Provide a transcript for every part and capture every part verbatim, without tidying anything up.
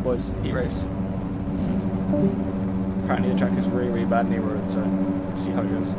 my boys. E-race. Apparently the track is really, really bad near road, so we'll see how it goes.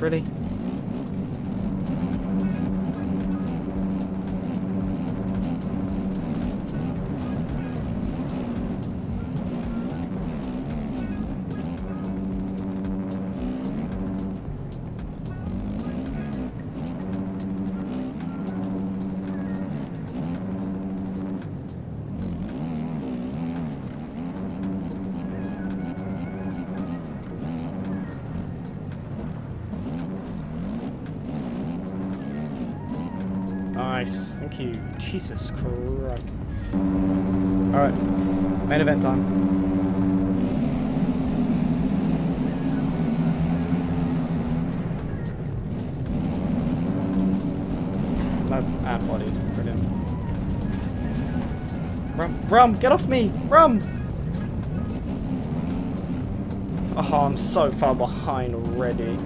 Really? Nice, thank you. Jesus Christ. Alright, main event time. No, and bodied. Brilliant. Rum, Rum, get off me! Rum! Oh, I'm so far behind already.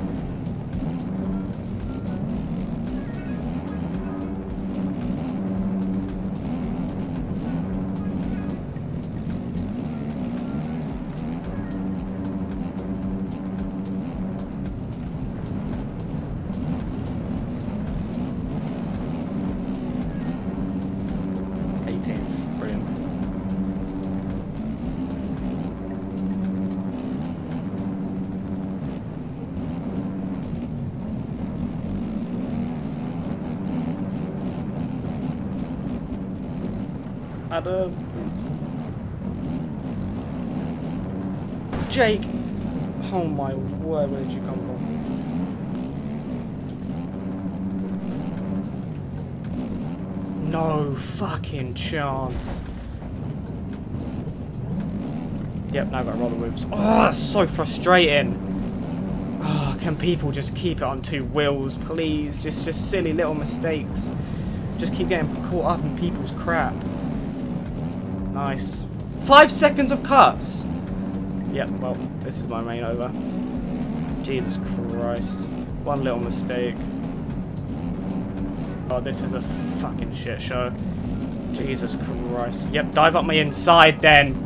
Adam. Jake! Oh my word, where did you come from? No fucking chance. Yep, now I've got to roll the whoops. Oh, that's so frustrating. Oh, can people just keep it on two wheels, please? Just, just silly little mistakes. Just keep getting caught up in people's crap. Nice. Five seconds of cuts! Yep, well, this is my main over. Jesus Christ. One little mistake. Oh, this is a fucking shit show. Jesus Christ. Yep, dive up my inside then.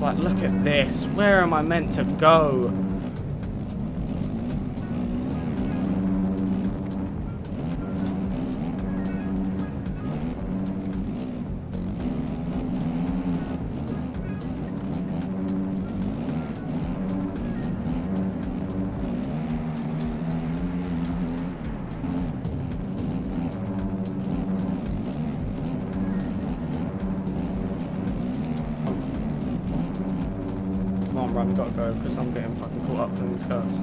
Like, look at this. Where am I meant to go? Right, we gotta go because I'm getting fucking caught up in these cars.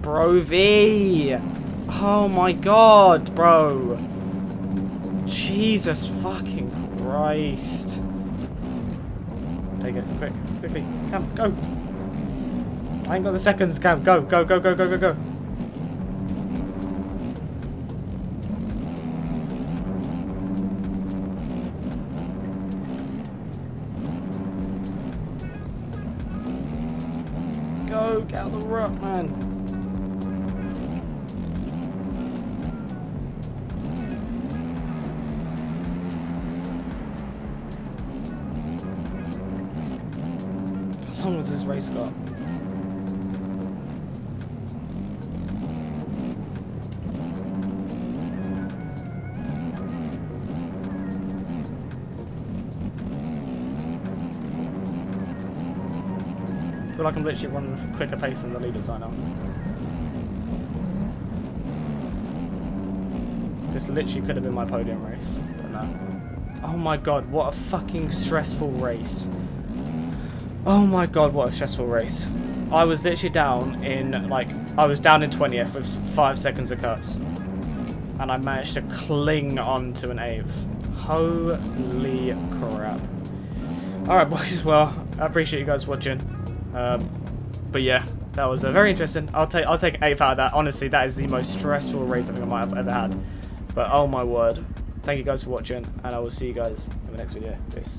Bro V! Oh my god, bro! Jesus fucking Christ! Take it, quick, quickly, come, go! I ain't got the seconds, Cam, go, go, go, go, go, go, go! fuck out of the rut, man. How long has this race got? I feel like I'm literally running a quicker pace than the leaders right now. This literally could have been my podium race, but no. Oh my god, what a fucking stressful race. Oh my god, what a stressful race. I was literally down in, like, I was down in twentieth with five seconds of cuts. And I managed to cling on to an eighth. Holy crap. Alright, boys, well, I appreciate you guys watching. Um, but yeah, that was uh, very interesting. I'll take I'll take an eighth out of that. Honestly, that is the most stressful race I think I might have ever had. But oh my word. Thank you guys for watching, and I will see you guys in the next video. Peace.